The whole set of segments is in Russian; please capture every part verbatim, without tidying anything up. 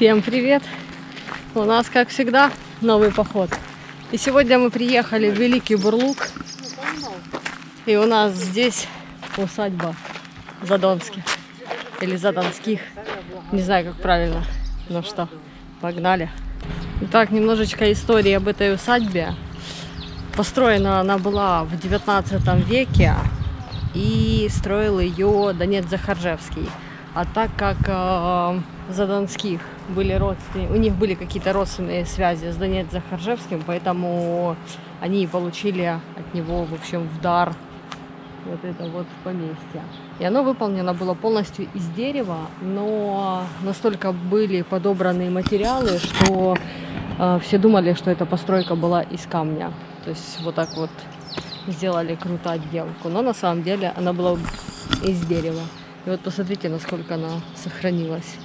Всем привет! У нас, как всегда, новый поход. И сегодня мы приехали в Великий Бурлук. И у нас здесь усадьба Задонских. Или Задонских. Не знаю, как правильно. Ну что, погнали. Итак, немножечко истории об этой усадьбе. Построена она была в девятнадцатом веке. И строил ее Донец-Захаржевский. А так как э, Задонских были родственники, у них были какие-то родственные связи с Донец-Захаржевским, поэтому они получили от него, в общем, в дар вот это вот поместье. И оно выполнено было полностью из дерева, но настолько были подобраны материалы, что э, все думали, что эта постройка была из камня. То есть вот так вот сделали круто отделку, но на самом деле она была из дерева. И вот посмотрите, насколько она сохранилась.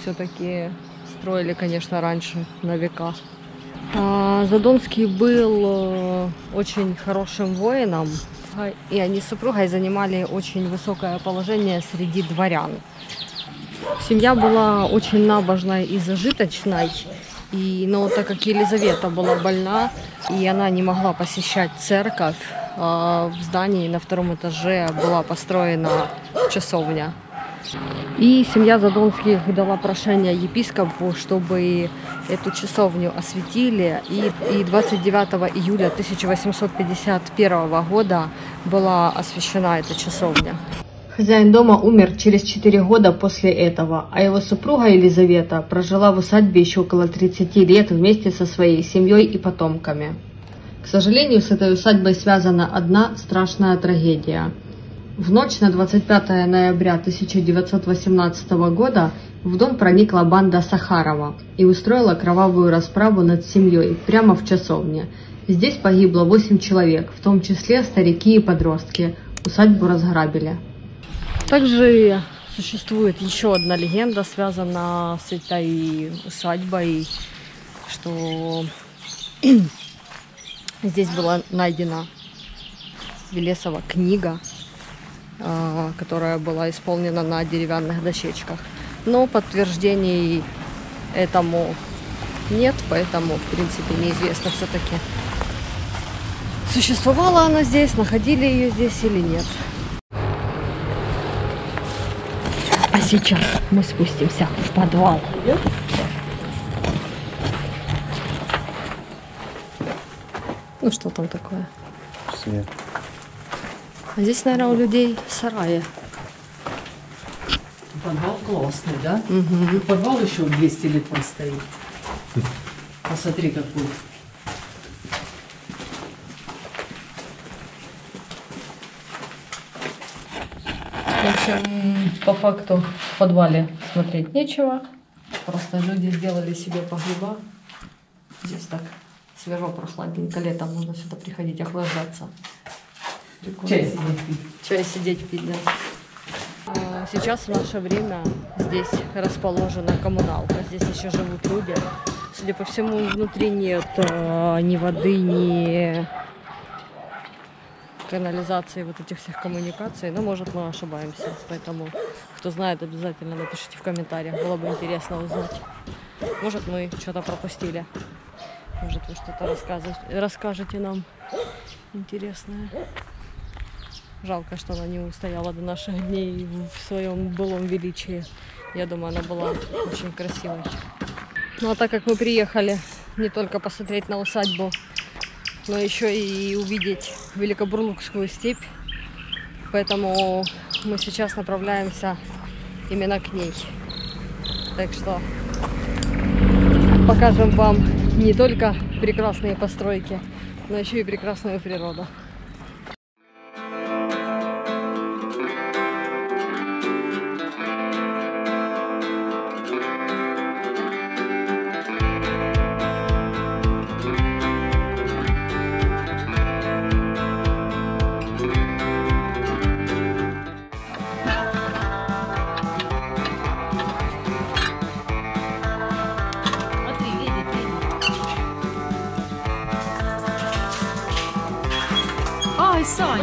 Все-таки строили, конечно, раньше, на века. Задонский был очень хорошим воином, и они с супругой занимали очень высокое положение среди дворян. Семья была очень набожной и зажиточной, и, но так как Елизавета была больна, и она не могла посещать церковь, в здании на втором этаже была построена часовня. И семья Задонских дала прошение епископу, чтобы эту часовню осветили. И двадцать девятого июля тысяча восемьсот пятьдесят первого года была освящена эта часовня. Хозяин дома умер через четыре года после этого, а его супруга Елизавета прожила в усадьбе еще около тридцати лет вместе со своей семьей и потомками. К сожалению, с этой усадьбой связана одна страшная трагедия. В ночь на двадцать пятое ноября тысяча девятьсот восемнадцатого года в дом проникла банда Сахарова и устроила кровавую расправу над семьей прямо в часовне. Здесь погибло восемь человек, в том числе старики и подростки. Усадьбу разграбили. Также существует еще одна легенда, связанная с этой усадьбой, что... Здесь была найдена Велесова книга, которая была исполнена на деревянных дощечках. Но подтверждений этому нет, поэтому, в принципе, неизвестно все-таки, существовала она здесь, находили ее здесь или нет. А сейчас мы спустимся в подвал. Ну что там такое? Свет. А здесь, наверное, у людей сараи. Подвал классный, да? Угу. Подвал еще двести лет простоит. Посмотри, какой. В общем, по факту в подвале смотреть нечего. Просто люди сделали себе погреба. Здесь так. Свежо, прохладненько, летом нужно сюда приходить, охлаждаться. Прикольно. Чай сидеть пить. Чай сидеть пить, да. Сейчас в наше время здесь расположена коммуналка. Здесь еще живут люди. Судя по всему, внутри нет ни воды, ни канализации, вот этих всех коммуникаций. Но, может, мы ошибаемся. Поэтому, кто знает, обязательно напишите в комментариях. Было бы интересно узнать. Может, мы что-то пропустили. Может, вы что-то расскажете нам интересное. Жалко, что она не устояла до наших дней в своем былом величии. Я думаю, она была очень красивой. Ну а так как мы приехали не только посмотреть на усадьбу, но еще и увидеть Великобурлуцкую степь, поэтому мы сейчас направляемся именно к ней. Так что покажем вам не только прекрасные постройки, но еще и прекрасную природу. Соня.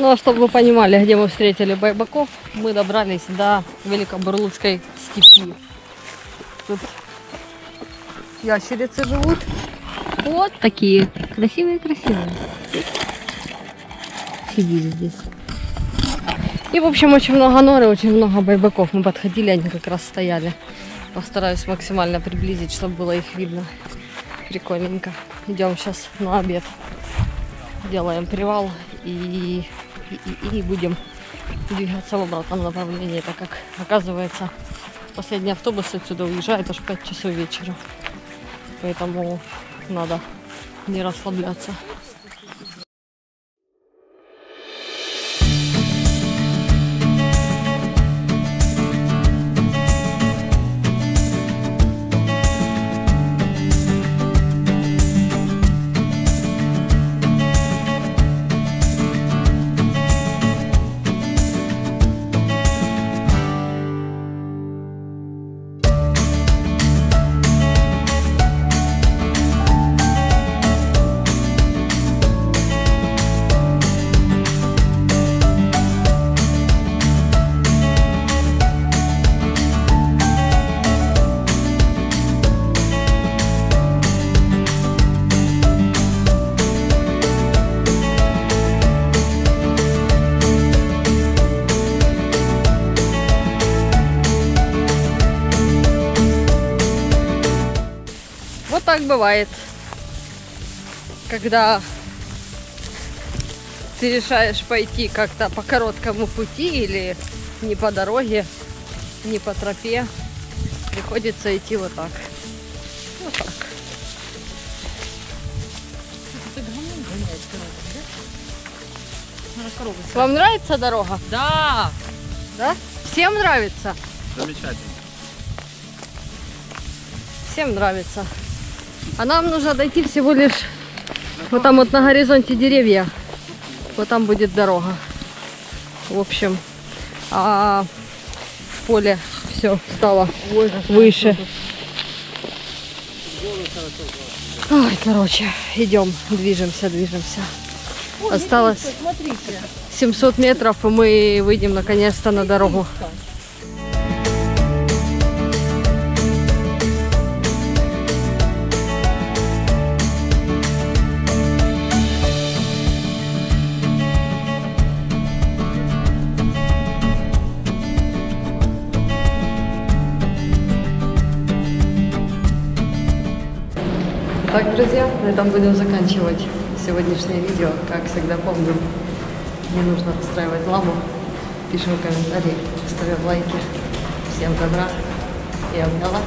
Ну, а чтобы вы понимали, где мы встретили байбаков, мы добрались до Великобурлуцкой степи. Тут ящерицы живут. Вот такие красивые-красивые. Сидели здесь. И, в общем, очень много нор и очень много байбаков. Мы подходили, они как раз стояли. Постараюсь максимально приблизить, чтобы было их видно. Прикольненько. Идем сейчас на обед. Делаем привал. И, и, и будем двигаться в обратном направлении, так как, оказывается, последний автобус отсюда уезжает аж в пять часов вечера. Поэтому надо не расслабляться. Так бывает, когда ты решаешь пойти как-то по короткому пути или не по дороге, не по тропе, приходится идти вот так. Вот так. Вам нравится дорога? Да! Да? Всем нравится? Замечательно. Всем нравится. А нам нужно дойти всего лишь, вот там вот на горизонте деревья, вот там будет дорога. В общем, а поле все стало выше. Ой, короче, идем, движемся, движемся. Осталось семьсот метров, и мы выйдем наконец-то на дорогу. Так, друзья, на этом будем заканчивать сегодняшнее видео. Как всегда помним, не нужно устраивать ламу. Пишем комментарии, ставим лайки. Всем добра и обняла.